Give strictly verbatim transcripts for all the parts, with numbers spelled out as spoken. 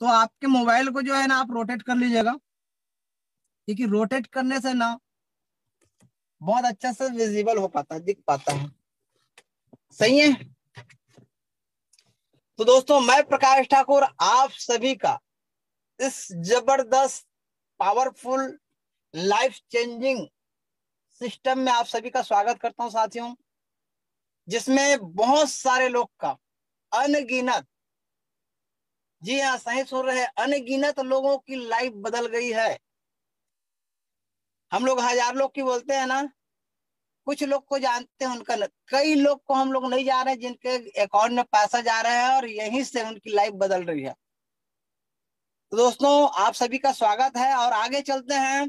तो आपके मोबाइल को जो है ना आप रोटेट कर लीजिएगा, क्योंकि रोटेट करने से ना बहुत अच्छा से विजिबल हो पाता है, दिख पाता है। सही है। तो दोस्तों मैं प्रकाश ठाकुर आप सभी का इस जबरदस्त पावरफुल लाइफ चेंजिंग सिस्टम में आप सभी का स्वागत करता हूं साथियों, जिसमें बहुत सारे लोग का अनगिनत, जी हाँ सही सुन रहे हैं, अनगिनत लोगों की लाइफ बदल गई है। हम लोग हजार लोग की बोलते हैं ना, कुछ लोग को जानते हैं उनका, कई लोग को हम लोग नहीं जा रहे हैं जिनके अकाउंट में पैसा जा रहा है और यहीं से उनकी लाइफ बदल रही है। तो दोस्तों आप सभी का स्वागत है और आगे चलते हैं।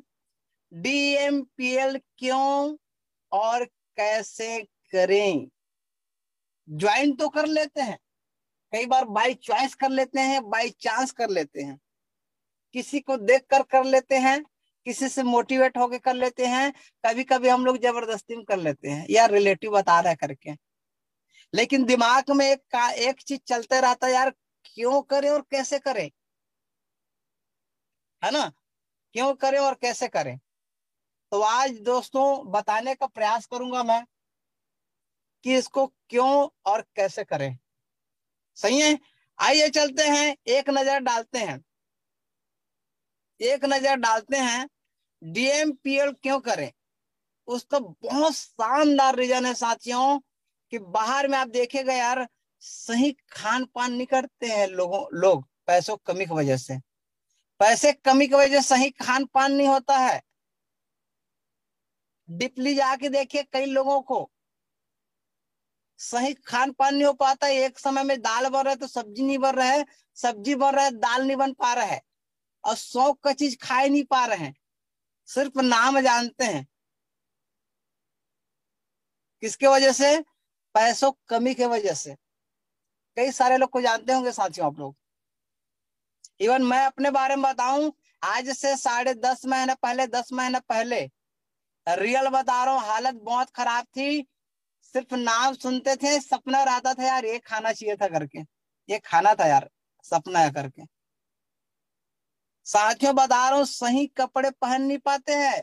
डी एम पी एल क्यों और कैसे करें? ज्वाइन तो कर लेते हैं, कई बार बाय चॉइस कर लेते हैं, बाय चांस कर लेते हैं, किसी को देखकर कर लेते हैं, किसी से मोटिवेट होके कर लेते हैं, कभी कभी हम लोग जबरदस्ती में कर लेते हैं यार रिलेटिव बता रहा है करके। लेकिन दिमाग में एक का एक चीज चलते रहता है, यार क्यों करें और कैसे करें, है ना, क्यों करें और कैसे करें। तो आज दोस्तों बताने का प्रयास करूंगा मैं कि इसको क्यों और कैसे करें। सही है, आइए चलते हैं, एक नजर डालते हैं, एक नजर डालते हैं डी एम पी एल क्यों करें। उसका बहुत शानदार रीजन है साथियों कि बाहर में आप देखेगा यार सही खान पान नहीं करते हैं लोगों लोग, पैसों कमी की वजह से, पैसे कमी की वजह से सही खान पान नहीं होता है। डिपली जाके देखिए कई लोगों को सही खान पान नहीं हो पाता है। एक समय में दाल बन रहा है तो सब्जी नहीं बन रहा है, सब्जी बन रहा है दाल नहीं बन पा रहा है, और शौक का चीज खाए नहीं पा रहे हैं, सिर्फ नाम जानते हैं। किसके वजह से? पैसों कमी के वजह से। कई सारे लोग को जानते होंगे साथियों आप लोग। इवन मैं अपने बारे में बताऊं, आज से साढ़े दस महीने पहले दस महीने पहले रियल बता रहा हूँ, हालत बहुत खराब थी। सिर्फ नाम सुनते थे, सपना रहता था यार ये खाना चाहिए था करके, ये खाना था यार, सपना है करके। साथियों बता रहा हूँ सही कपड़े पहन नहीं पाते हैं,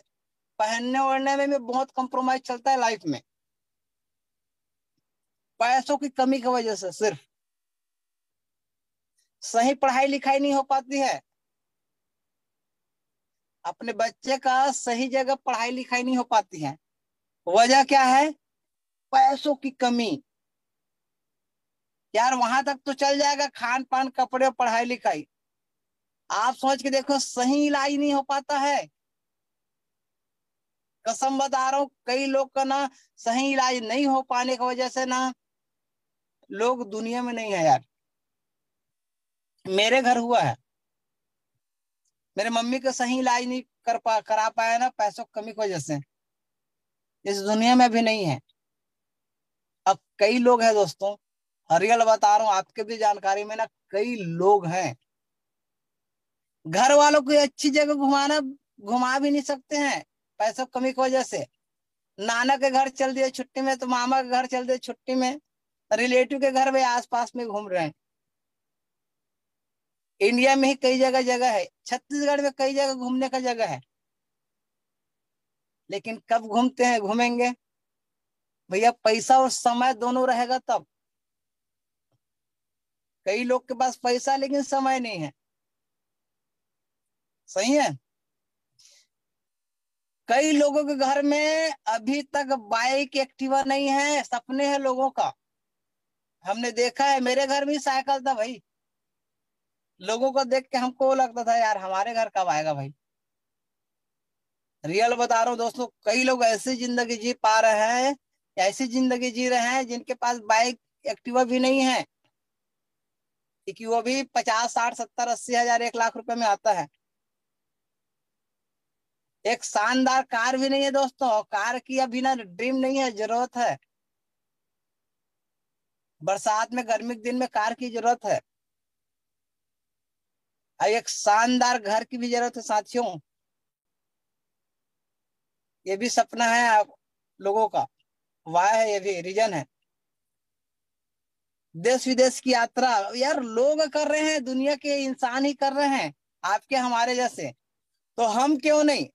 पहनने ओढ़ने में भी बहुत कॉम्प्रोमाइज चलता है लाइफ में, पैसों की कमी की वजह से। सिर्फ सही पढ़ाई लिखाई नहीं हो पाती है, अपने बच्चे का सही जगह पढ़ाई लिखाई नहीं हो पाती है। वजह क्या है? पैसों की कमी। यार वहां तक तो चल जाएगा, खान पान, कपड़े और पढ़ाई लिखाई। आप सोच के देखो सही इलाज नहीं हो पाता है। कसम बता रहा हूं कई लोग का ना सही इलाज नहीं हो पाने की वजह से ना लोग दुनिया में नहीं है यार। मेरे घर हुआ है, मेरे मम्मी का सही इलाज नहीं कर पा करा पाया ना पैसों की कमी की वजह से, इस दुनिया में भी नहीं है। अब कई लोग हैं दोस्तों, रियल बता रहा हूँ, आपके भी जानकारी में ना कई लोग हैं, घर वालों को अच्छी जगह घुमाना घुमा भी नहीं सकते हैं पैसों की कमी की वजह से। नाना के घर चल दिए छुट्टी में, तो मामा के घर चल दिए छुट्टी में, रिलेटिव के घर में आसपास में घूम रहे हैं। इंडिया में ही कई जगह जगह है, छत्तीसगढ़ में कई जगह घूमने का जगह है, लेकिन कब घूमते हैं? घूमेंगे भैया पैसा और समय दोनों रहेगा तब। कई लोग के पास पैसा लेकिन समय नहीं है। सही है। कई लोगों के घर में अभी तक बाइक एक्टिवा नहीं है, सपने हैं लोगों का, हमने देखा है। मेरे घर में साइकिल था भाई, लोगों को देख के हमको लगता था यार हमारे घर कब आएगा भाई। रियल बता रहा हूँ दोस्तों, कई लोग ऐसी जिंदगी जी पा रहे हैं, ऐसी जिंदगी जी रहे हैं जिनके पास बाइक एक्टिवा भी नहीं है, क्योंकि वो भी पचास साठ सत्तर अस्सी हजार एक लाख रुपए में आता है। एक शानदार कार भी नहीं है दोस्तों, कार की अभी ना ड्रीम नहीं है, जरूरत है। बरसात में गर्मी के दिन में कार की जरूरत है, एक शानदार घर की भी जरूरत है साथियों। ये भी सपना है आप लोगों का, वाह है, ये भी रीजन है। देश विदेश की यात्रा यार लोग कर रहे हैं, दुनिया के इंसान ही कर रहे हैं, आपके हमारे जैसे, तो हम क्यों नहीं?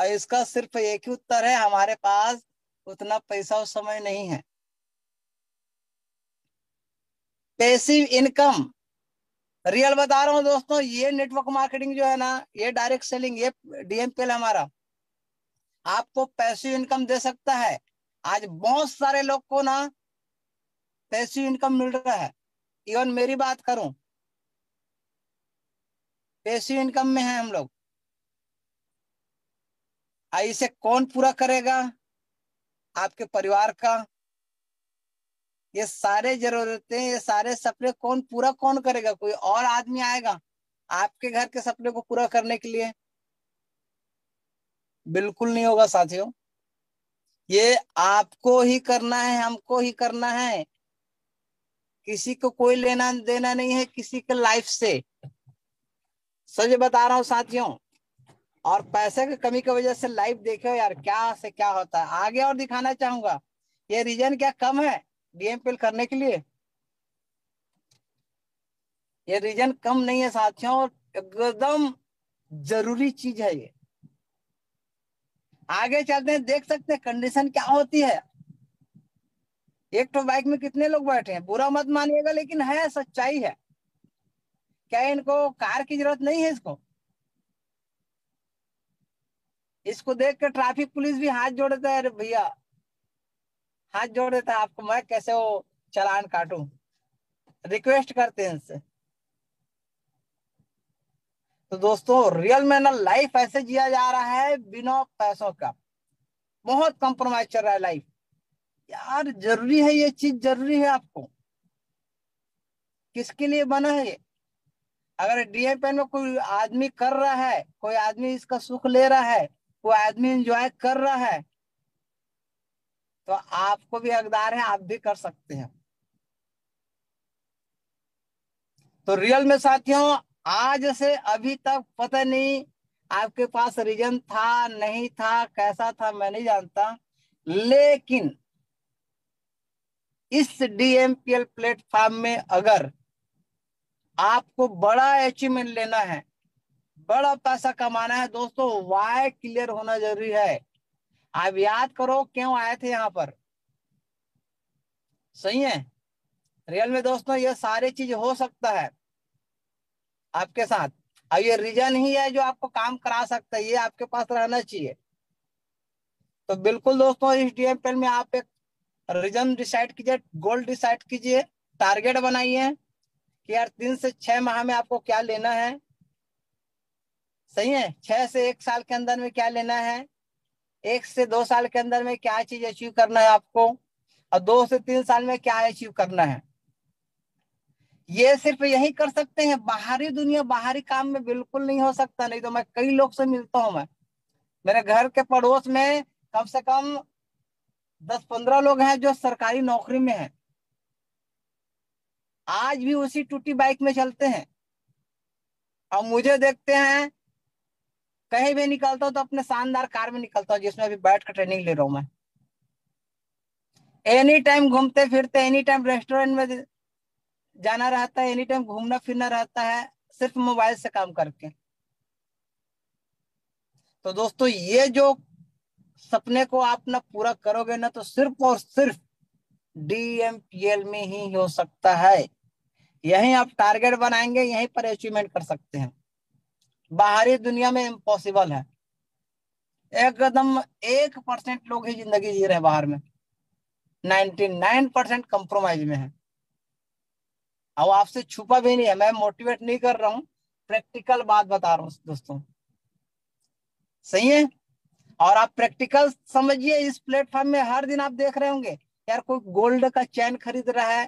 और इसका सिर्फ एक ही उत्तर है, हमारे पास उतना पैसा उस समय नहीं है। पैसिव इनकम, रियल बता रहा हूं दोस्तों, ये नेटवर्क मार्केटिंग जो है ना, ये डायरेक्ट सेलिंग, ये डी एम पी एल हमारा आपको पैसिव इनकम दे सकता है। आज बहुत सारे लोग को ना पैसिव इनकम मिल रहा है, इवन मेरी बात करूं पैसिव इनकम में है हम लोग। इसे कौन पूरा करेगा? आपके परिवार का ये सारे जरूरतें, ये सारे सपने कौन पूरा कौन करेगा? कोई और आदमी आएगा आपके घर के सपने को पूरा करने के लिए? बिल्कुल नहीं होगा साथियों, ये आपको ही करना है, हमको ही करना है, किसी को कोई लेना देना नहीं है किसी के लाइफ से, सच बता रहा हूँ साथियों। और पैसे की कमी की वजह से लाइफ देखो यार क्या से क्या होता है। आगे और दिखाना चाहूंगा, ये रीजन क्या कम है डी एम पी एल करने के लिए, ये रीजन कम नहीं है साथियों, और एकदम जरूरी चीज है ये। आगे चलते हैं, देख सकते हैं कंडीशन क्या होती है। एक तो बाइक में कितने लोग बैठे हैं, बुरा मत मानिएगा लेकिन है, सच्चाई है। क्या इनको कार की जरूरत नहीं है? इसको इसको देख कर ट्रैफिक पुलिस भी हाथ जोड़ देता है, अरे भैया हाथ जोड़ देता है, आपको मैं कैसे वो चालान काटूं, रिक्वेस्ट करते हैं इनसे। तो दोस्तों रियल में ना लाइफ ऐसे जिया जा रहा है बिना पैसों का, बहुत कॉम्प्रोमाइज चल रहा है लाइफ यार। जरूरी है ये चीज, जरूरी है। आपको किसके लिए बना है ये? अगर डी एम पी एल में कोई आदमी कर रहा है, कोई आदमी इसका सुख ले रहा है, कोई आदमी एंजॉय कर रहा है, तो आपको भी हकदार है, आप भी कर सकते हैं। तो रियल में साथियों आज से अभी तक पता नहीं आपके पास रीजन था नहीं था, कैसा था मैं नहीं जानता, लेकिन इस D M P L platform में अगर आपको बड़ा अचीवमेंट लेना है, बड़ा पैसा कमाना है दोस्तों, वाई क्लियर होना जरूरी है। आप याद करो क्यों आए थे यहाँ पर, सही है। रियल में दोस्तों ये सारी चीज हो सकता है आपके साथ, और ये रीजन ही है जो आपको काम करा सकता है, ये आपके पास रहना चाहिए। तो बिल्कुल दोस्तों इस डी एम पी एल में आप एक रीजन डिसाइड कीजिए, गोल डिसाइड कीजिए, टारगेट बनाइए कि यार तीन से छह माह में आपको क्या लेना है, सही है, छह से एक साल के अंदर में क्या लेना है, एक से दो साल के अंदर में क्या चीज अचीव करना है आपको, और दो से तीन साल में क्या अचीव करना है। ये सिर्फ यही कर सकते हैं, बाहरी दुनिया बाहरी काम में बिल्कुल नहीं हो सकता। नहीं तो मैं कई लोग से मिलता हूं, मैं मेरे घर के पड़ोस में कम से कम दस पंद्रह लोग हैं जो सरकारी नौकरी में हैं, आज भी उसी टूटी बाइक में चलते हैं, और मुझे देखते हैं कहीं भी निकलता हूं तो अपने शानदार कार में निकलता हूं जिसमें अभी बैठ कर ट्रेनिंग ले रहा हूं मैं। एनी टाइम घूमते फिरते, एनी टाइम रेस्टोरेंट में जाना रहता है, एनी टाइम घूमना फिरना रहता है, सिर्फ मोबाइल से काम करके। तो दोस्तों ये जो सपने को आप ना पूरा करोगे ना, तो सिर्फ और सिर्फ डी एम पी एल में ही हो सकता है। यही आप टारगेट बनाएंगे, यहीं पर अचीवमेंट कर सकते हैं, बाहरी दुनिया में इम्पॉसिबल है एकदम। एक परसेंट लोग ही जिंदगी जी रहे हैं बाहर में, नाइन्टी नाइन परसेंट कॉम्प्रोमाइज में है। अब आपसे छुपा भी नहीं है, मैं मोटिवेट नहीं कर रहा हूँ, प्रैक्टिकल बात बता रहा हूँ दोस्तों, सही है। और आप प्रैक्टिकल समझिए, इस प्लेटफॉर्म में हर दिन आप देख रहे होंगे यार कोई गोल्ड का चैन खरीद रहा है,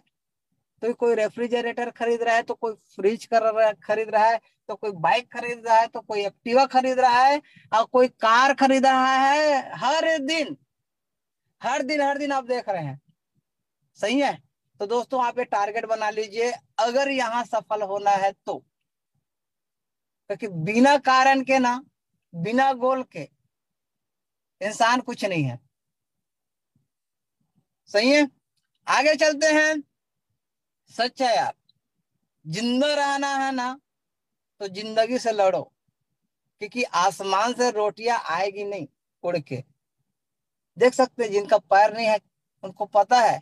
तो कोई रेफ्रिजरेटर खरीद रहा है, तो कोई फ्रिज कर रहा खरीद रहा है, तो कोई बाइक खरीद रहा है, तो कोई एक्टिवा खरीद रहा है, और कोई कार खरीद रहा है। हर दिन हर दिन हर दिन आप देख रहे हैं, सही है। तो दोस्तों आप ये टारगेट बना लीजिए अगर यहाँ सफल होना है तो, क्योंकि बिना कारण के ना, बिना गोल के इंसान कुछ नहीं है, सही है। आगे चलते हैं। सच है यार, जिंदा रहना है ना तो जिंदगी से लड़ो, क्योंकि आसमान से रोटियां आएगी नहीं उड़ के। देख सकते हैं जिनका पैर नहीं है उनको पता है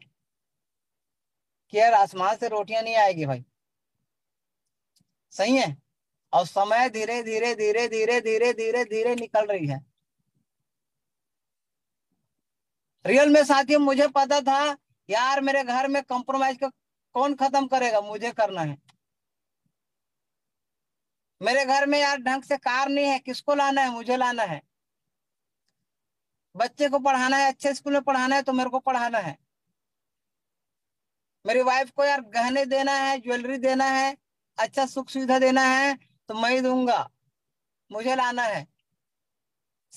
कि यार आसमान से रोटियां नहीं आएगी भाई, सही है। और समय धीरे धीरे धीरे धीरे धीरे धीरे धीरे निकल रही है। रियल में साथी मुझे पता था यार मेरे घर में कॉम्प्रोमाइज का कौन खत्म करेगा, मुझे करना है। मेरे घर में यार ढंग से कार नहीं है, किसको लाना है, मुझे लाना है। बच्चे को पढ़ाना है, अच्छे स्कूल में पढ़ाना है तो मेरे को पढ़ाना है। मेरी वाइफ को यार गहने देना है, ज्वेलरी देना है, अच्छा सुख सुविधा देना है तो मैं दूंगा, मुझे लाना है।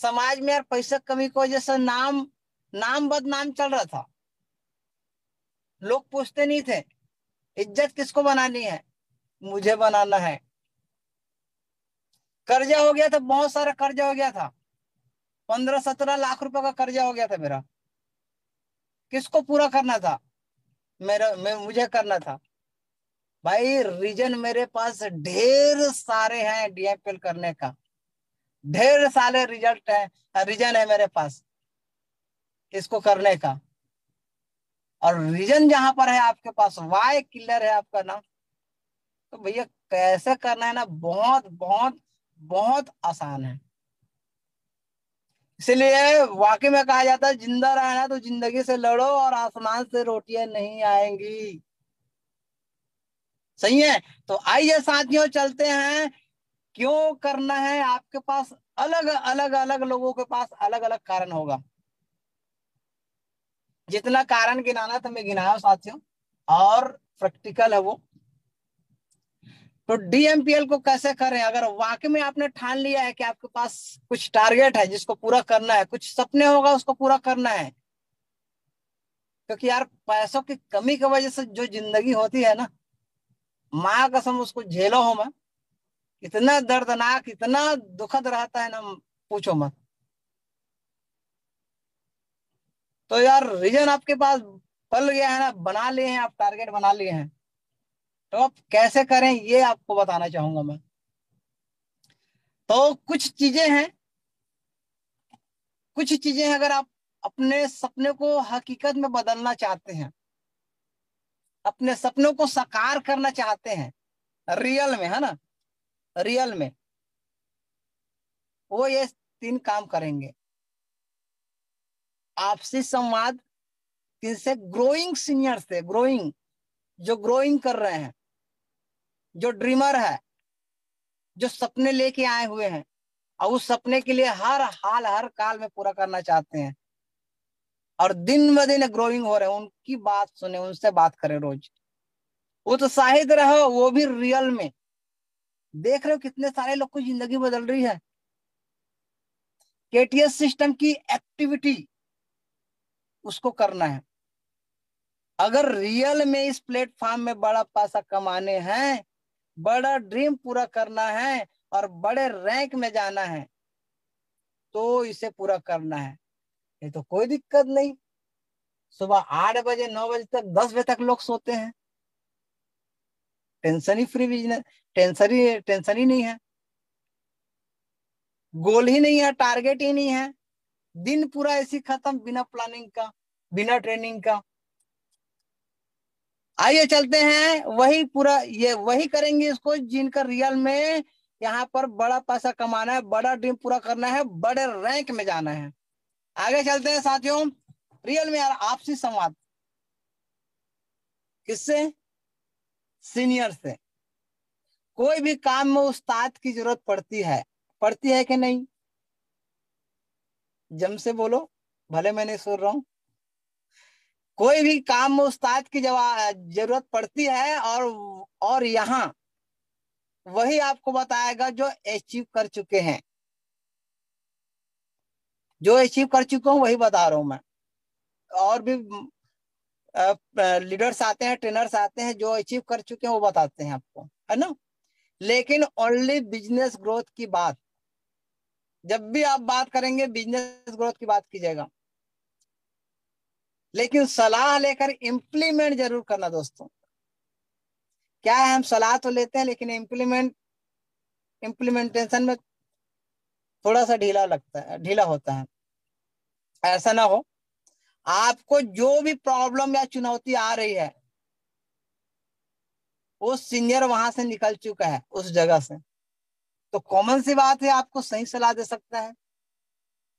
समाज में यार पैसे कमी को जैसा नाम नाम बदनाम चल रहा था, लोग पूछते नहीं थे इज्जत किसको बनानी है, मुझे बनाना है। कर्जा हो गया था, बहुत सारा कर्जा हो गया था, पंद्रह सत्रह लाख रुपए का कर्जा हो गया था मेरा। किसको पूरा करना था, मेरा मैं मुझे करना था भाई। रीजन मेरे पास ढेर सारे हैं डीएमपीएल करने का, ढेर सारे रिजल्ट है, रीजन है मेरे पास इसको करने का। और रीजन जहां पर है आपके पास, वाई किलर है आपका ना, तो भैया कैसे करना है ना बहुत बहुत बहुत आसान है। इसलिए वाकई में कहा जाता है जिंदा रहना तो जिंदगी से लड़ो और आसमान से रोटियां नहीं आएंगी, सही है। तो आइए साथियों चलते हैं, क्यों करना है। आपके पास अलग अलग अलग लोगों के पास अलग अलग कारण होगा। जितना कारण गिनाना था मैं गिनाया साथियों, और प्रैक्टिकल है वो। तो डीएमपीएल को कैसे करें, अगर वाकई में आपने ठान लिया है कि आपके पास कुछ टारगेट है जिसको पूरा करना है, कुछ सपने होगा उसको पूरा करना है। क्योंकि यार पैसों की कमी की वजह से जो जिंदगी होती है ना, माँ कसम उसको झेलो हो मैं, इतना दर्दनाक इतना दुखद रहता है ना पूछो मत। तो यार रीजन आपके पास पल गया है ना, बना लिए हैं आप, टारगेट बना लिए हैं, तो आप कैसे करें ये आपको बताना चाहूंगा मैं। तो कुछ चीजें हैं, कुछ चीजें अगर आप अपने सपने को हकीकत में बदलना चाहते हैं, अपने सपनों को साकार करना चाहते हैं रियल में, है ना, रियल में, वो ये तीन काम करेंगे। आपसी संवाद, किनसे, ग्रोइंग सीनियर से, ग्रोइंग जो ग्रोइंग कर रहे हैं, जो ड्रीमर है, जो सपने लेके आए हुए हैं और उस सपने के लिए हर हाल हर काल में पूरा करना चाहते हैं और दिन ब दिन ग्रोइंग हो रहे हैं, उनकी बात सुने, उनसे बात करें रोज, उत्साहित रहो, वो भी रियल में। देख रहे हो कितने सारे लोग की जिंदगी बदल रही है। केटीएस सिस्टम की एक्टिविटी उसको करना है। अगर रियल में इस प्लेटफॉर्म में बड़ा पैसा कमाने हैं, बड़ा ड्रीम पूरा करना है और बड़े रैंक में जाना है तो इसे पूरा करना है। ये तो कोई दिक्कत नहीं, सुबह आठ बजे नौ बजे तक दस बजे तक लोग सोते हैं, टेंशन ही फ्री बिजनेस, टेंशन ही टेंशन ही नहीं है, गोल ही नहीं है, टारगेट ही नहीं है, दिन पूरा ऐसी खत्म बिना प्लानिंग का, बिना ट्रेनिंग का। आइए चलते हैं, वही पूरा ये वही करेंगे इसको जिनका रियल में यहाँ पर बड़ा पैसा कमाना है, बड़ा ड्रीम पूरा करना है, बड़े रैंक में जाना है। आगे चलते हैं साथियों, रियल में यार आपसी संवाद, किससे, सीनियर से। कोई भी काम में उस्ताद की जरूरत पड़ती है, पड़ती है कि नहीं, जम से बोलो, भले मैं नहीं सुन रहा हूँ। कोई भी काम में उस्ताद की जरूरत पड़ती है और और यहाँ वही आपको बताएगा जो अचीव कर चुके हैं, जो अचीव कर चुका हूँ वही बता रहा हूँ मैं। और भी लीडर्स आते हैं, ट्रेनर्स आते हैं, जो अचीव कर चुके हैं वो बताते हैं आपको, है ना। लेकिन ओनली बिजनेस ग्रोथ की बात, जब भी आप बात करेंगे बिजनेस ग्रोथ की बात कीजिएगा, लेकिन सलाह लेकर इम्प्लीमेंट जरूर करना दोस्तों। क्या है, हम सलाह तो लेते हैं लेकिन इम्प्लीमेंट इम्प्लीमेंटेशन में थोड़ा सा ढीला लगता है, ढीला होता है। ऐसा ना हो, आपको जो भी प्रॉब्लम या चुनौती आ रही है वो सीनियर वहां से निकल चुका है उस जगह से, तो कॉमन सी बात है आपको सही सलाह दे सकता है।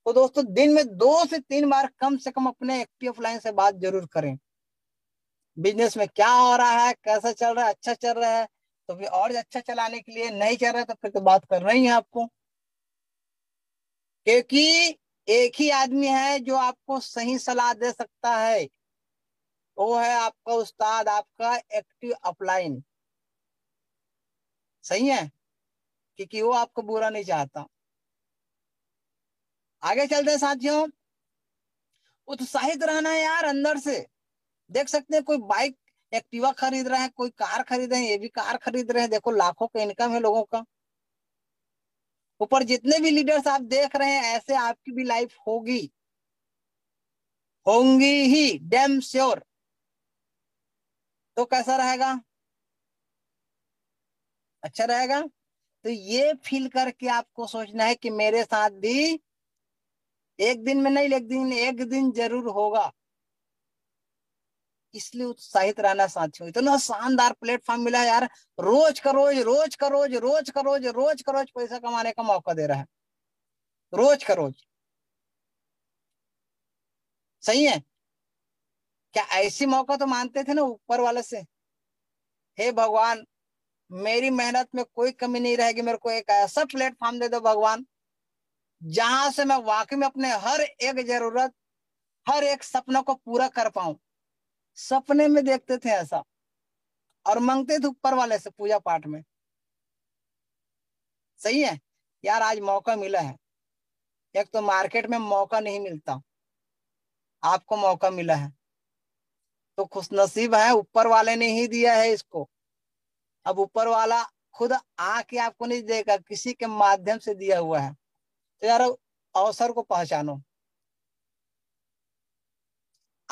तो दोस्तों दिन में दो से तीन बार कम से कम अपने एक्टिव लाइन से बात जरूर करें। बिजनेस में क्या हो रहा है, कैसा चल रहा है, अच्छा चल रहा है तो फिर और अच्छा चलाने के लिए, नहीं चल रहा है तो फिर तो बात करना ही है आपको, क्योंकि एक ही आदमी है जो आपको सही सलाह दे सकता है, वो है आपका उस्ताद, आपका एक्टिव अपलाइन। सही है, क्योंकि वो आपको बुरा नहीं चाहता। आगे चलते हैं साथियों, उत्साहित रहना है यार अंदर से। देख सकते हैं कोई बाइक एक्टिवा खरीद रहा है, कोई कार खरीद रहे हैं, ये भी कार खरीद रहे हैं, देखो लाखों का इनकम है लोगों का। ऊपर जितने भी लीडर्स आप देख रहे हैं ऐसे आपकी भी लाइफ होगी, होंगी ही डैम श्योर। तो कैसा रहेगा, अच्छा रहेगा। तो ये फील करके आपको सोचना है कि मेरे साथ भी एक दिन में नहीं लेकिन एक दिन जरूर होगा, इसलिए उत्साहित रहना साथियों। इतना शानदार प्लेटफॉर्म मिला यार, रोज का रोज रोज का रोज रोज का रोज रोज का रोज पैसा कमाने का मौका दे रहा है, रोज का रोज। सही है, क्या ऐसी मौका तो मानते थे ना ऊपर वाले से, हे भगवान मेरी मेहनत में कोई कमी नहीं रहेगी, मेरे को एक ऐसा प्लेटफॉर्म दे दो भगवान जहां से मैं वाकई में अपने हर एक जरूरत, हर एक सपना को पूरा कर पाऊं। सपने में देखते थे ऐसा और मांगते थे ऊपर वाले से पूजा पाठ में। सही है यार, आज मौका मिला है। एक तो मार्केट में मौका नहीं मिलता, आपको मौका मिला है तो खुशनसीब है, ऊपर वाले ने ही दिया है इसको। अब ऊपर वाला खुद आके आपको नहीं देगा, किसी के माध्यम से दिया हुआ है। तो यार अवसर को पहचानो।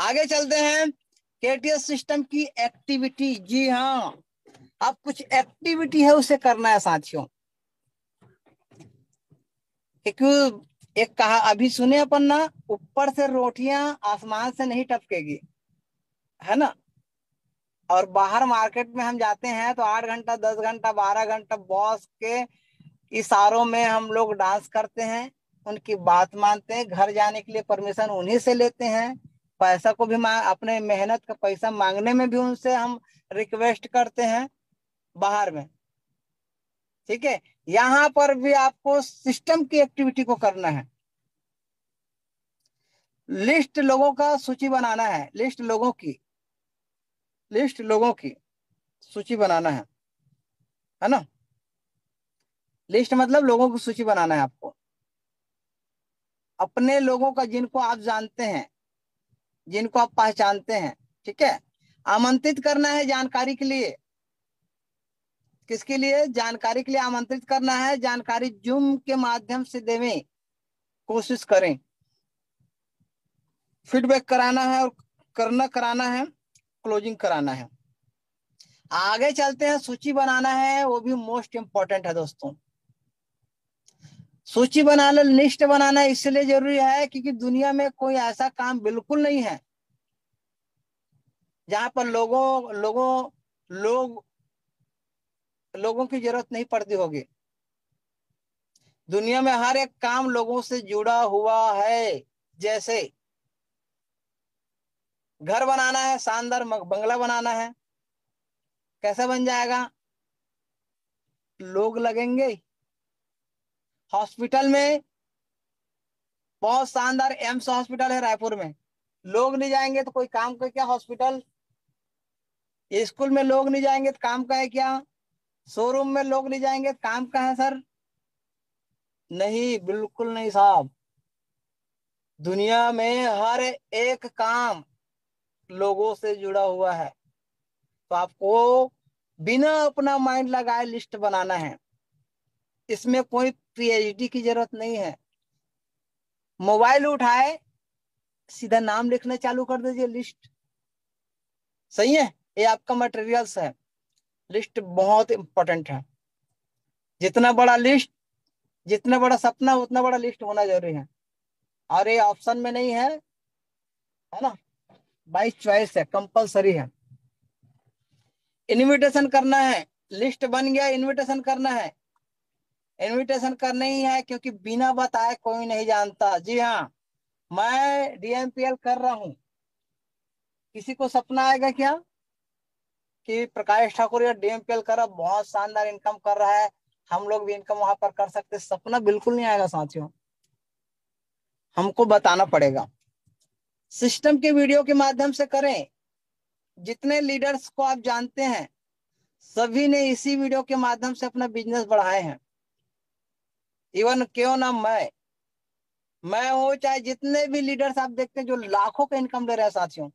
आगे चलते हैं, केटीएस सिस्टम की एक्टिविटी। जी हाँ, अब कुछ एक्टिविटी है उसे करना है साथियों। क्योंकि एक कहा अभी सुने अपन ना, ऊपर से रोटियां आसमान से नहीं टपकेगी, है ना। और बाहर मार्केट में हम जाते हैं तो आठ घंटा दस घंटा बारह घंटा बॉस के इशारों में हम लोग डांस करते हैं, उनकी बात मानते हैं, घर जाने के लिए परमिशन उन्हीं से लेते हैं, पैसा को भी अपने मेहनत का पैसा मांगने में भी उनसे हम रिक्वेस्ट करते हैं बाहर में। ठीक है, यहाँ पर भी आपको सिस्टम की एक्टिविटी को करना है। लिस्ट लोगों का सूची बनाना है, लिस्ट लोगों की लिस्ट लोगों की सूची बनाना है, है ना। लिस्ट मतलब लोगों की सूची बनाना है आपको, अपने लोगों का जिनको आप जानते हैं, जिनको आप पहचानते हैं। ठीक है, आमंत्रित करना है जानकारी के लिए। किसके लिए? जानकारी के लिए आमंत्रित करना है। जानकारी जूम के माध्यम से देवें, कोशिश करें। फीडबैक कराना है और करना कराना है, क्लोजिंग कराना है। आगे चलते हैं, सूची बनाना है, वो भी मोस्ट इंपॉर्टेंट है दोस्तों। सूची बनाना, लिस्ट बनाना इसलिए जरूरी है क्योंकि दुनिया में कोई ऐसा काम बिल्कुल नहीं है जहां पर लोगों लोगों लोग लोगों की जरूरत नहीं पड़ती होगी। दुनिया में हर एक काम लोगों से जुड़ा हुआ है। जैसे घर बनाना है, शानदार बंगला बनाना है, कैसा बन जाएगा? लोग लगेंगे। हॉस्पिटल में बहुत शानदार एम्स हॉस्पिटल है रायपुर में, लोग नहीं जाएंगे तो कोई काम का क्या? हॉस्पिटल। स्कूल में लोग नहीं जाएंगे तो काम का है क्या? शोरूम में लोग नहीं जाएंगे तो काम का है सर? नहीं, बिल्कुल नहीं साहब। दुनिया में हर एक काम लोगों से जुड़ा हुआ है, तो आपको बिना अपना माइंड लगाए लिस्ट बनाना है। इसमें कोई पीएचडी की जरूरत नहीं है। मोबाइल उठाए सीधा नाम लिखना चालू कर दीजिए लिस्ट। सही है, ये आपका मटेरियल्स है। लिस्ट बहुत इंपॉर्टेंट है, जितना बड़ा लिस्ट, जितना बड़ा सपना उतना बड़ा लिस्ट होना जरूरी है। और ये ऑप्शन में नहीं है, है ना, बाय चॉइस है, कंपलसरी है। इनविटेशन करना है, लिस्ट बन गया, इनविटेशन करना है। इनविटेशन करना ही है क्योंकि बिना बताए कोई नहीं जानता। जी हाँ, मैं डीएमपीएल कर रहा हूं, किसी को सपना आएगा क्या कि प्रकाश ठाकुर या डीएमपीएल कर रहा, बहुत शानदार इनकम कर रहा है, हम लोग भी इनकम वहां पर कर सकते, सपना बिल्कुल नहीं आएगा साथियों। हमको बताना पड़ेगा, सिस्टम के वीडियो के माध्यम से करें। जितने लीडर्स को आप जानते हैं सभी ने इसी वीडियो के माध्यम से अपना बिजनेस बढ़ाए हैं। इवन क्यों ना मैं मैं हो चाहे जितने भी लीडर्स आप देखते हैं जो लाखों का इनकम ले रहे हैं साथियों,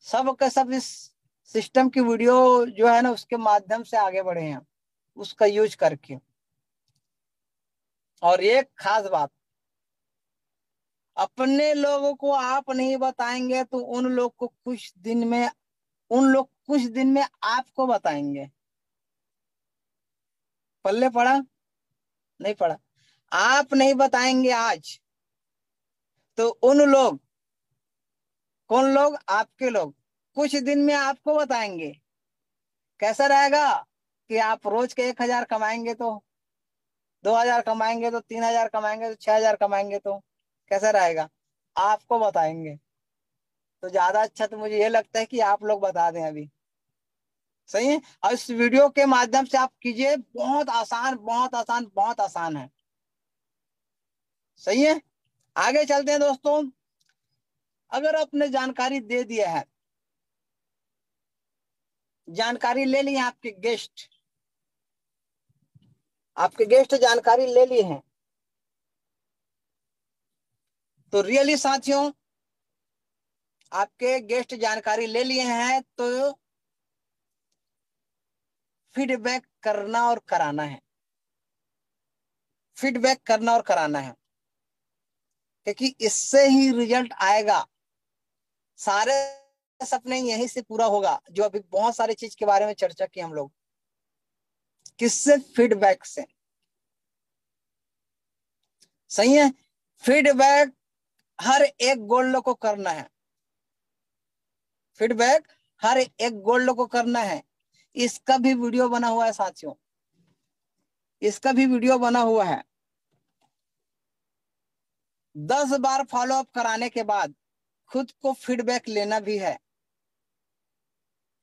सब के सब इस सिस्टम की वीडियो जो है ना उसके माध्यम से आगे बढ़े हैं, उसका यूज करके। और एक खास बात, अपने लोगों को आप नहीं बताएंगे तो उन लोग को कुछ दिन में उन लोग कुछ दिन में आपको बताएंगे। पल्ले पड़ा नहीं पड़ा? आप नहीं बताएंगे आज तो उन लोग, कौन लोग? आपके लोग कुछ दिन में आपको बताएंगे। कैसा रहेगा कि आप रोज के एक हजार कमाएंगे तो, दो हजार कमाएंगे तो, तीन हजार कमाएंगे तो, छह हजार कमाएंगे तो कैसा रहेगा? आपको बताएंगे तो ज्यादा अच्छा। तो मुझे ये लगता है कि आप लोग बता दें अभी। सही है, और इस वीडियो के माध्यम से आप कीजिए, बहुत आसान बहुत आसान बहुत आसान है। सही है, आगे चलते हैं दोस्तों। अगर आपने जानकारी दे दिया है, जानकारी ले ली है, आपके गेस्ट आपके गेस्ट जानकारी ले ली है, तो रियली साथियों आपके गेस्ट जानकारी ले लिए हैं तो फीडबैक करना और कराना है, फीडबैक करना और कराना है, क्योंकि इससे ही रिजल्ट आएगा। सारे सपने यहीं से पूरा होगा जो अभी बहुत सारे चीज के बारे में चर्चा की हम लोग। किससे? फीडबैक से। सही है, फीडबैक हर एक गोल्ड को करना है, फीडबैक हर एक गोल्ड को करना है। इसका भी वीडियो बना हुआ है साथियों, इसका भी वीडियो बना हुआ है। दस बार फॉलोअप कराने के बाद खुद को फीडबैक लेना भी है।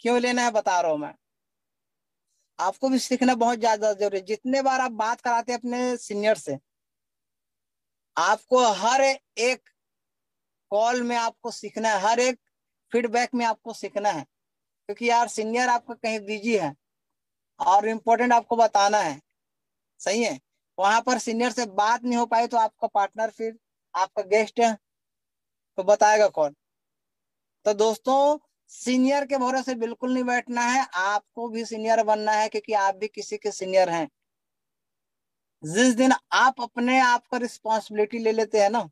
क्यों लेना है बता रहा हूं मैं, आपको भी सीखना बहुत ज्यादा जरूरी है। जितने बार आप बात कराते हैं अपने सीनियर से, आपको हर एक कॉल में आपको सीखना है, हर एक फीडबैक में आपको सीखना है, क्योंकि यार सीनियर आपका कहीं बिजी है और इम्पोर्टेंट आपको बताना है। सही है, वहां पर सीनियर से बात नहीं हो पाई तो आपका पार्टनर फिर आपका गेस्ट है तो बताएगा कौन? तो दोस्तों सीनियर के भरोसे बिल्कुल नहीं बैठना है, आपको भी सीनियर बनना है, क्योंकि आप भी किसी के सीनियर हैं। जिस दिन आप अपने आप का रिस्पॉन्सिबिलिटी ले लेते हैं ना,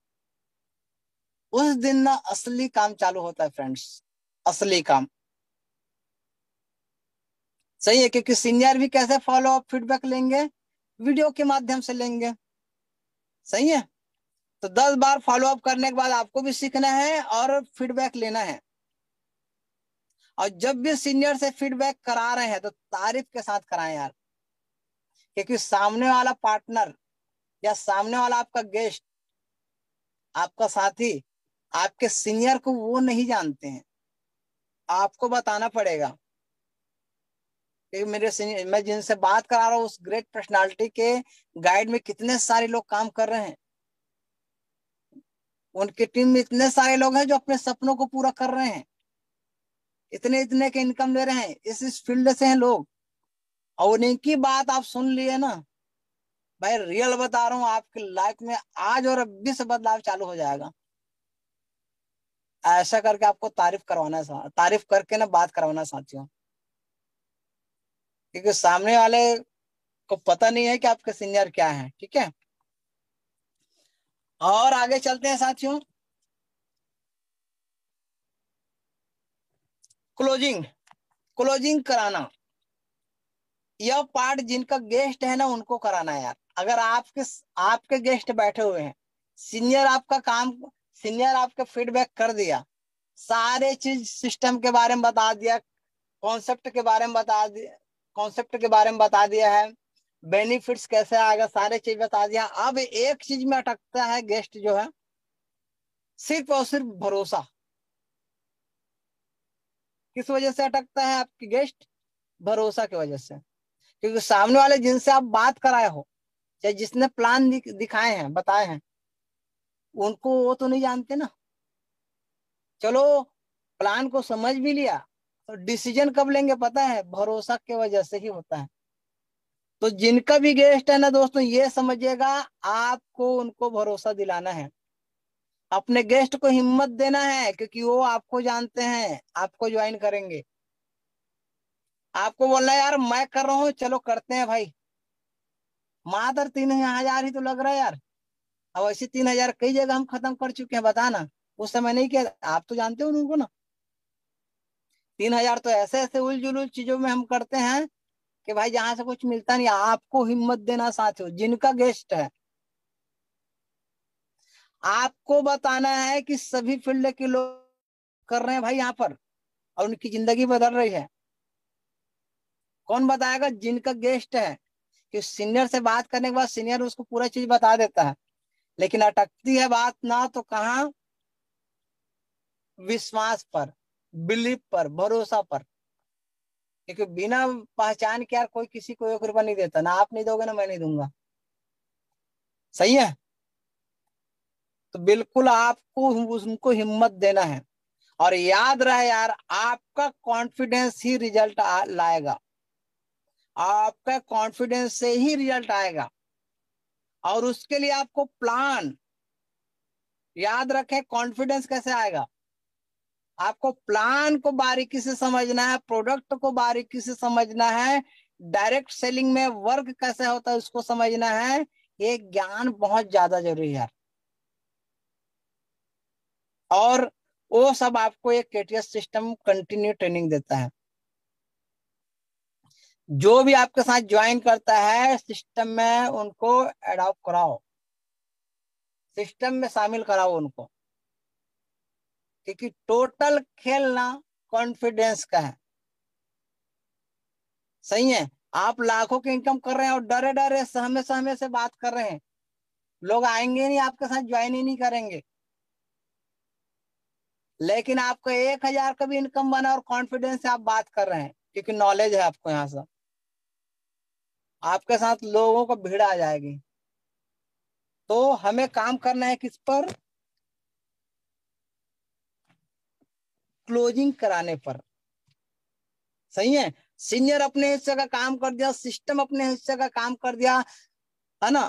उस दिन ना असली काम चालू होता है फ्रेंड्स, असली काम। सही है, क्योंकि सीनियर भी कैसे फॉलो अप फीडबैक लेंगे? वीडियो के माध्यम से लेंगे। सही है, तो दस बार फॉलो अप करने के बाद आपको भी सीखना है और फीडबैक लेना है। और जब भी सीनियर से फीडबैक करा रहे हैं तो तारीफ के साथ कराएं यार, क्योंकि सामने वाला पार्टनर या सामने वाला आपका गेस्ट, आपका साथी, आपके सीनियर को वो नहीं जानते हैं। आपको बताना पड़ेगा कि मेरे सीनियर, मैं जिनसे बात करा रहा हूँ उस ग्रेट पर्सनालिटी के गाइड में कितने सारे लोग काम कर रहे हैं, उनकी टीम में इतने सारे लोग हैं जो अपने सपनों को पूरा कर रहे हैं, इतने इतने के इनकम ले रहे हैं, इस इस फील्ड से हैं लोग। और उन्हीं की बात आप सुन लिए ना भाई, रियल बता रहा हूं, आपकी लाइफ में आज और अभी से बदलाव चालू हो जाएगा। ऐसा करके आपको तारीफ करवाना है, तारीफ करके ना बात करवाना साथियों, क्योंकि सामने वाले को पता नहीं है कि आपके सीनियर क्या है। ठीक है, और आगे चलते हैं साथियों। क्लोजिंग क्लोजिंग कराना, यह पार्ट जिनका गेस्ट है ना उनको कराना है यार। अगर आपके आपके गेस्ट बैठे हुए हैं, सीनियर आपका काम, सीनियर आपके फीडबैक कर दिया, सारे चीज सिस्टम के बारे में बता दिया, कॉन्सेप्ट के बारे में बता दिया, कॉन्सेप्ट के बारे में बता दिया है, बेनिफिट्स कैसे आएगा, सारे चीज बता दिया। अब एक चीज में अटकता है गेस्ट जो है, सिर्फ और सिर्फ भरोसा। किस वजह से अटकता है आपकी गेस्ट? भरोसा की वजह से, क्योंकि सामने वाले जिनसे आप बात कराए हो, चाहे जिसने प्लान दिखाए हैं, बताए हैं, उनको वो तो नहीं जानते ना। चलो प्लान को समझ भी लिया, तो डिसीजन कब लेंगे पता है? भरोसा की वजह से ही होता है। तो जिनका भी गेस्ट है ना दोस्तों, ये समझिएगा आपको उनको भरोसा दिलाना है, अपने गेस्ट को हिम्मत देना है, क्योंकि वो आपको जानते हैं, आपको ज्वाइन करेंगे। आपको बोलना है यार मैं कर रहा हूँ, चलो करते हैं भाई, मात्र तीन हजार ही तो लग रहा है यार। अब ऐसे तीन हजार कई जगह हम खत्म कर चुके हैं, बताना उस समय नहीं किया, आप तो जानते हो उनको ना। तीन हजार तो ऐसे ऐसे उलझुल चीजों में हम करते हैं कि भाई जहां से कुछ मिलता नहीं। आपको हिम्मत देना साथियों, जिनका गेस्ट है आपको बताना है कि सभी फील्ड के लोग कर रहे हैं भाई यहाँ पर, और उनकी जिंदगी बदल रही है। कौन बताएगा? जिनका गेस्ट है, कि सीनियर से बात करने के बाद सीनियर उसको पूरा चीज बता देता है, लेकिन अटकती है बात ना तो कहाँ? विश्वास पर, बिलीफ पर, भरोसा पर। क्योंकि बिना पहचान के यार कोई किसी को एक रुपया नहीं देता ना, आप नहीं दोगे ना मैं नहीं दूंगा, सही है। तो बिल्कुल आपको उनको हिम्मत देना है, और याद रहे यार आपका कॉन्फिडेंस ही रिजल्ट लाएगा, आपका कॉन्फिडेंस से ही रिजल्ट आएगा। और उसके लिए आपको प्लान, याद रखें कॉन्फिडेंस कैसे आएगा, आपको प्लान को बारीकी से समझना है, प्रोडक्ट को बारीकी से समझना है, डायरेक्ट सेलिंग में वर्क कैसे होता है उसको समझना है। ये ज्ञान बहुत ज्यादा जरूरी है, और वो सब आपको एक केटीएस सिस्टम कंटिन्यू ट्रेनिंग देता है। जो भी आपके साथ ज्वाइन करता है सिस्टम में, उनको एडॉप्ट कराओ, सिस्टम में शामिल कराओ उनको, क्योंकि टोटल खेलना कॉन्फिडेंस का है, सही है। आप लाखों की इनकम कर रहे हैं और डरे डरे सहमे सहमे से बात कर रहे हैं, लोग आएंगे नहीं आपके साथ, ज्वाइन ही नहीं करेंगे। लेकिन आपको एक हजार का भी इनकम बना और कॉन्फिडेंस से आप बात कर रहे हैं, क्योंकि नॉलेज है आपको। यहाँ से आपके साथ लोगों को भीड़ आ जाएगी। तो हमें काम करना है किस पर? क्लोजिंग कराने पर, सही है। सीनियर अपने हिस्से का काम कर दिया, सिस्टम अपने हिस्से का काम कर दिया, है ना,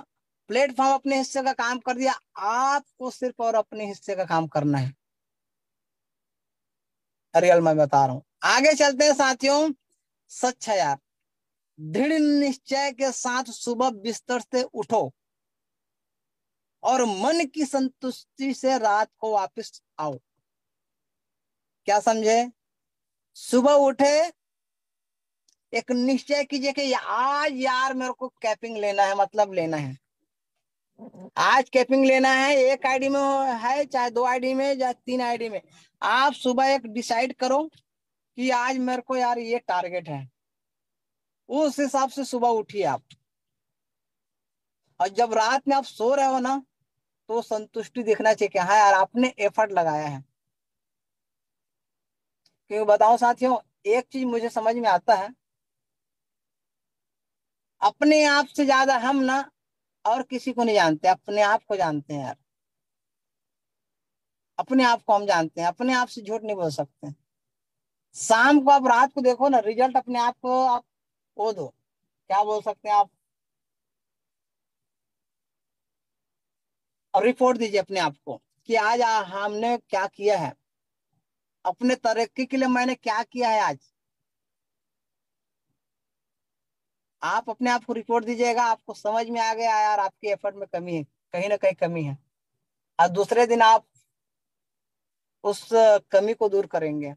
प्लेटफॉर्म अपने हिस्से का काम कर दिया। आपको सिर्फ और अपने हिस्से का काम करना है, रियल मैं बता रहा हूँ। आगे चलते हैं साथियों। सच है यार, दृढ़ निश्चय के साथ सुबह बिस्तर से उठो और मन की संतुष्टि से रात को वापस आओ। क्या समझे? सुबह उठे, एक निश्चय कीजिए कि आज यार मेरे को कैपिंग लेना है, मतलब लेना है, आज कैपिंग लेना है। एक आईडी में है, चाहे दो आईडी में, या तीन आईडी में, आप सुबह एक डिसाइड करो कि आज मेरे को यार ये टारगेट है, उस हिसाब से सुबह उठिए आप। और जब रात में आप सो रहे हो ना, तो संतुष्टि दिखना चाहिए कि हाँ यार आपने एफर्ट लगाया है। क्यों बताओ साथियों, एक चीज मुझे समझ में आता है, अपने आप से ज्यादा हम ना और किसी को नहीं जानते, अपने आप को जानते हैं यार। अपने आप को हम जानते हैं, अपने आप से झूठ नहीं बोल सकते। शाम को आप रात को देखो ना रिजल्ट, अपने आप को आप वो दो, क्या बोल सकते हैं आप, और रिपोर्ट दीजिए अपने आप को कि आज हमने क्या किया है, अपने तरक्की के लिए मैंने क्या किया है आज। आप अपने आप को रिपोर्ट दीजिएगा, आपको समझ में आ गया यार आपके एफर्ट में कमी है, कहीं ना कहीं कमी है, और दूसरे दिन आप उस कमी को दूर करेंगे।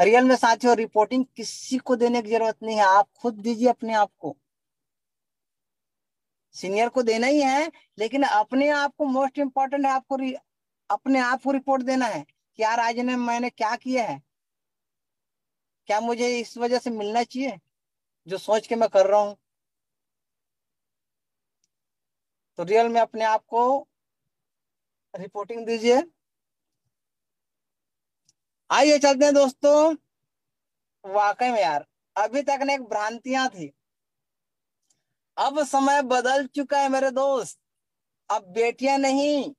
रियल में साथियों रिपोर्टिंग किसी को देने की जरूरत नहीं है, आप खुद दीजिए अपने आप को, सीनियर को देना ही है, लेकिन अपने आप को मोस्ट इम्पोर्टेंट है, आपको अपने आप को रिपोर्ट देना है कि यार आज ने मैंने क्या किया है, क्या मुझे इस वजह से मिलना चाहिए जो सोच के मैं कर रहा हूं। तो रियल में अपने आप को रिपोर्टिंग दीजिए। आइए चलते हैं दोस्तों, वाकई में यार अभी तक ने एक भ्रांतियां थी, अब समय बदल चुका है मेरे दोस्त। अब बेटियां नहीं,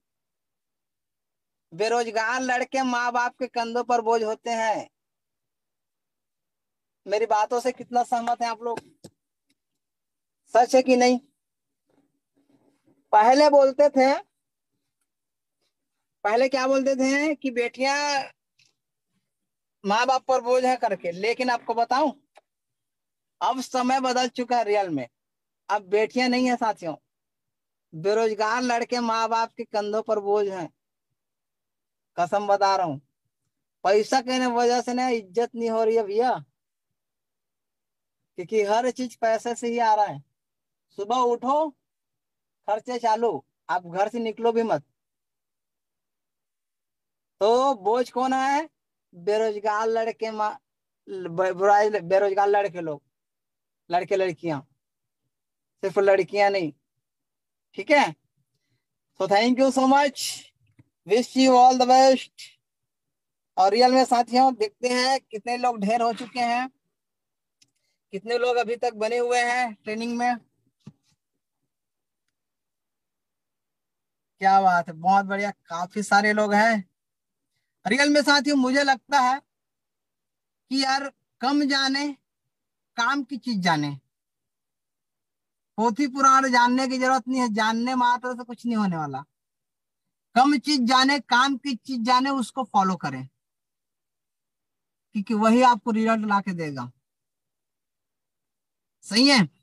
बेरोजगार लड़के माँ बाप के कंधों पर बोझ होते हैं। मेरी बातों से कितना सहमत है आप लोग? सच है कि नहीं? पहले बोलते थे, पहले क्या बोलते थे कि बेटियां माँ बाप पर बोझ है करके, लेकिन आपको बताऊं अब समय बदल चुका है रियल में। अब बेटियां नहीं है साथियों, बेरोजगार लड़के माँ बाप के कंधों पर बोझ हैं, कसम बता रहा हूं। पैसा के वजह से ना इज्जत नहीं हो रही है भैया, क्योंकि हर चीज पैसे से ही आ रहा है। सुबह उठो खर्चे चालू, आप घर से निकलो भी मत। तो बोझ कौन है? बेरोजगार लड़के माँ, बेरोजगार लड़के लोग, लड़के लड़कियां, सिर्फ लड़कियां नहीं, ठीक है। So thank you so much, wish you all the best. और रियल में साथियों देखते हैं कितने लोग ढेर हो चुके हैं, कितने लोग अभी तक बने हुए हैं ट्रेनिंग में। क्या बात है, बहुत बढ़िया, काफी सारे लोग हैं रियल में साथियों। मुझे लगता है कि यार कम जाने, काम की चीज जाने, पोथी पुराण जानने की जरूरत नहीं है, जानने मात्र से कुछ नहीं होने वाला। कम चीज जाने, काम की चीज जाने, उसको फॉलो करें, क्योंकि वही आपको रिजल्ट ला के देगा। सही है।